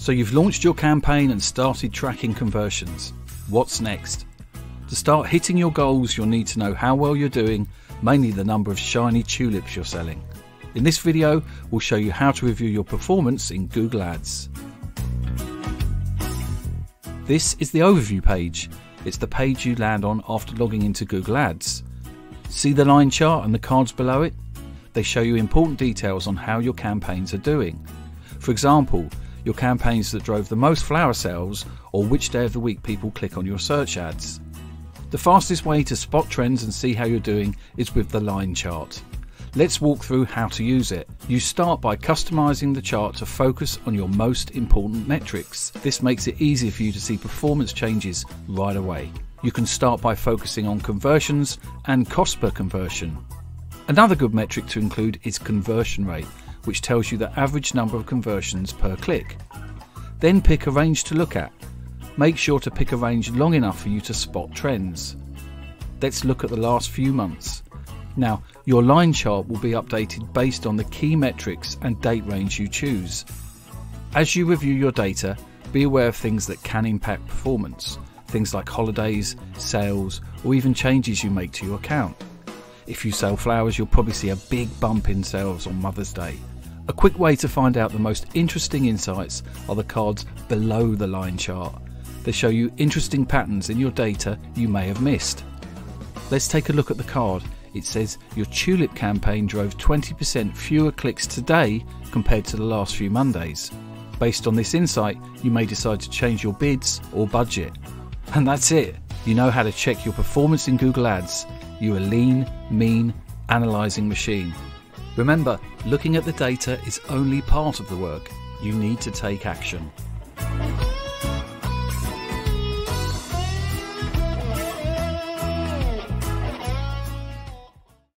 So you've launched your campaign and started tracking conversions. What's next? To start hitting your goals, you'll need to know how well you're doing, mainly the number of shiny tulips you're selling. In this video, we'll show you how to review your performance in Google Ads. This is the overview page. It's the page you land on after logging into Google Ads. See the line chart and the cards below it? They show you important details on how your campaigns are doing. For example, your campaigns that drove the most flower sales or which day of the week people click on your search ads. The fastest way to spot trends and see how you're doing is with the line chart. Let's walk through how to use it. You start by customizing the chart to focus on your most important metrics. This makes it easy for you to see performance changes right away. You can start by focusing on conversions and cost per conversion. Another good metric to include is conversion rate, which tells you the average number of conversions per click. Then pick a range to look at. Make sure to pick a range long enough for you to spot trends. Let's look at the last few months. Now, your line chart will be updated based on the key metrics and date range you choose. As you review your data, be aware of things that can impact performance, things like holidays, sales, or even changes you make to your account. If you sell flowers, you'll probably see a big bump in sales on Mother's Day. A quick way to find out the most interesting insights are the cards below the line chart. They show you interesting patterns in your data you may have missed. Let's take a look at the card. It says your tulip campaign drove 20% fewer clicks today compared to the last few Mondays. Based on this insight, you may decide to change your bids or budget. And that's it. You know how to check your performance in Google Ads. You're a lean, mean, analyzing machine. Remember, looking at the data is only part of the work. You need to take action.